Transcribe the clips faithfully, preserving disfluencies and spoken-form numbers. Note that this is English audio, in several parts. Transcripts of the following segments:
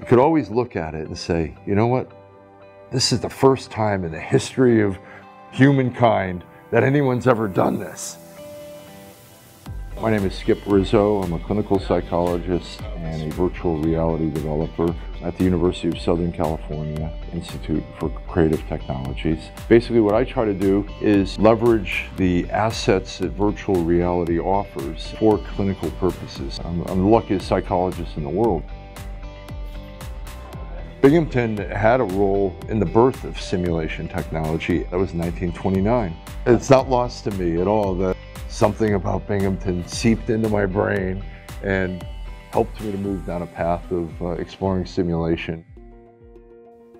You could always look at it and say, you know what? This is the first time in the history of humankind that anyone's ever done this. My name is Skip Rizzo. I'm a clinical psychologist and a virtual reality developer at the University of Southern California Institute for Creative Technologies. Basically, what I try to do is leverage the assets that virtual reality offers for clinical purposes. I'm, I'm the luckiest psychologist in the world. Binghamton had a role in the birth of simulation technology. That was nineteen twenty-nine. It's not lost to me at all that something about Binghamton seeped into my brain and helped me to move down a path of uh, exploring simulation.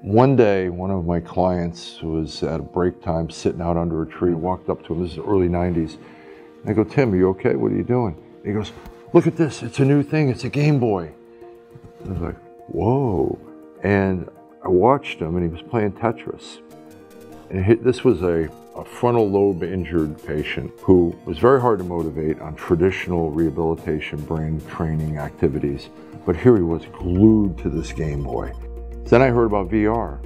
One day, one of my clients was at a break time sitting out under a tree, walked up to him, this is the early nineties. And I go, Tim, are you okay? What are you doing? And he goes, look at this, it's a new thing, it's a Game Boy. I was like, whoa. And I watched him and he was playing Tetris. And he, this was a a frontal lobe injured patient who was very hard to motivate on traditional rehabilitation brain training activities, but here he was glued to this Game Boy. Then I heard about V R.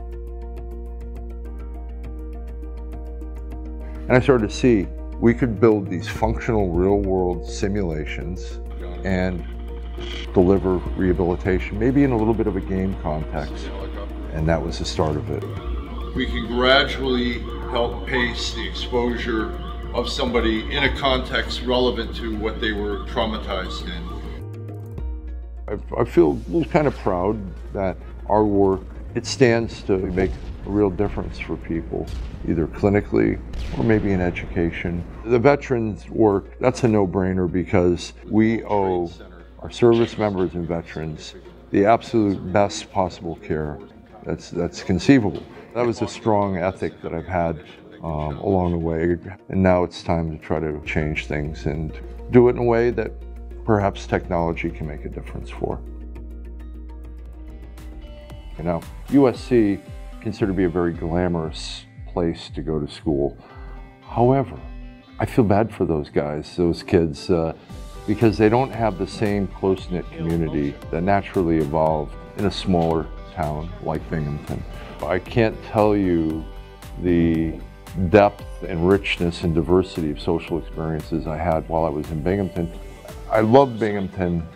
And I started to see we could build these functional real world simulations and deliver rehabilitation, maybe in a little bit of a game context. And that was the start of it. We can gradually help pace the exposure of somebody in a context relevant to what they were traumatized in. I, I feel a little kind of proud that our work, it stands to make a real difference for people, either clinically or maybe in education. The veterans work, that's a no-brainer because we owe our service members and veterans the absolute best possible care that's, that's conceivable. That was a strong ethic that I've had um, along the way, and now it's time to try to change things and do it in a way that perhaps technology can make a difference for. You know, U S C considered to be a very glamorous place to go to school. However, I feel bad for those guys, those kids, uh, because they don't have the same close-knit community that naturally evolved in a smaller town like Binghamton. I can't tell you the depth and richness and diversity of social experiences I had while I was in Binghamton. I love Binghamton